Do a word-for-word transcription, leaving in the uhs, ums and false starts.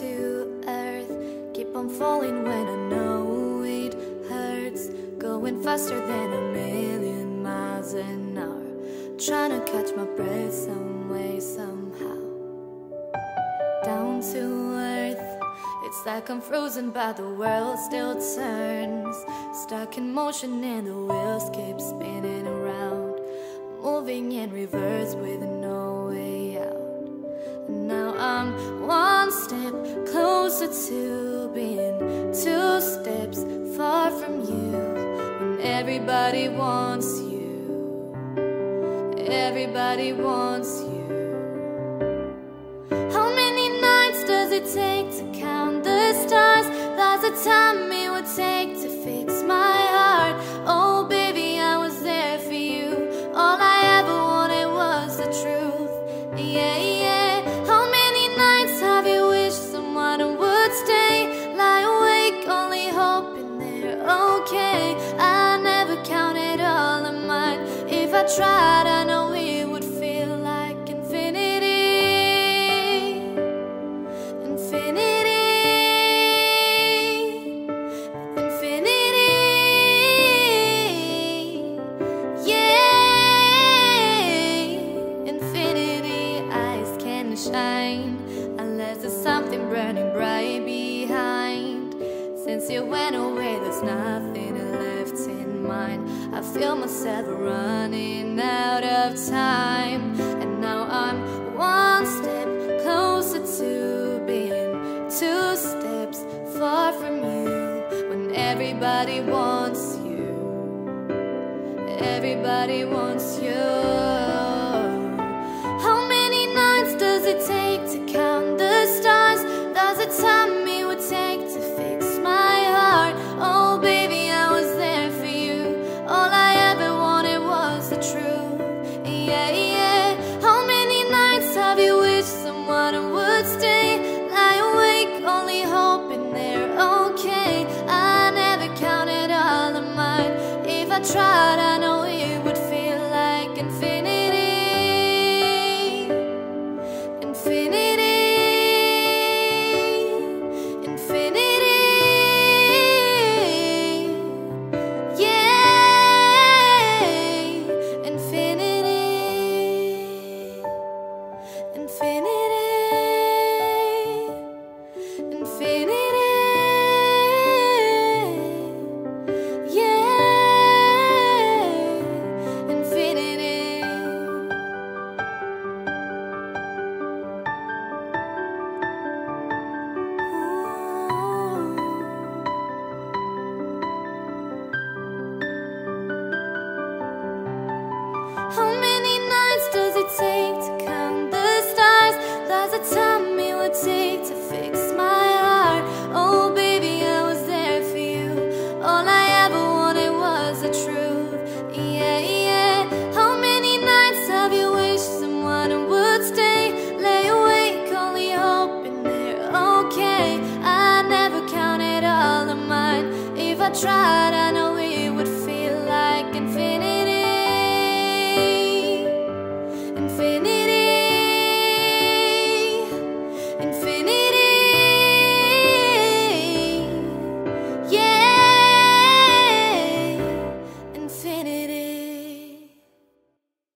to earth. Keep on falling when I know it hurts. Going faster than a million miles an hour. Trying to catch my breath some way, somehow. Down to earth, it's like I'm frozen, but the world still turns. Stuck in motion and the wheels keep spinning around. Moving in reverse with no way out. Now I'm one step closer to being two steps far from you. When everybody wants you, everybody wants you. How many nights does it take to count the stars? That's the time it would take to fix my heart. Oh baby, I was there for you. All I ever wanted was the truth. Yeah, yeah. How many nights have you wished someone would stay? Lie awake, only hoping they're okay. I never counted all of mine. If I tried, I know it would feel like infinity, infinity, infinity, yeah, infinity. Eyes can shine unless there's something burning bright behind. Since you went away, there's nothing left in mine. I feel myself running out of time. And now I'm one step closer to being two steps far from you. When everybody wants you, everybody wants you.